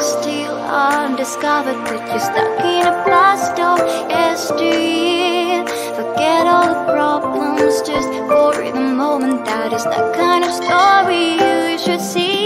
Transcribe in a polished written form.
Still undiscovered, but you're stuck in a blast of yesteryear. Forget all the problems just for the moment. That is the kind of story you should see.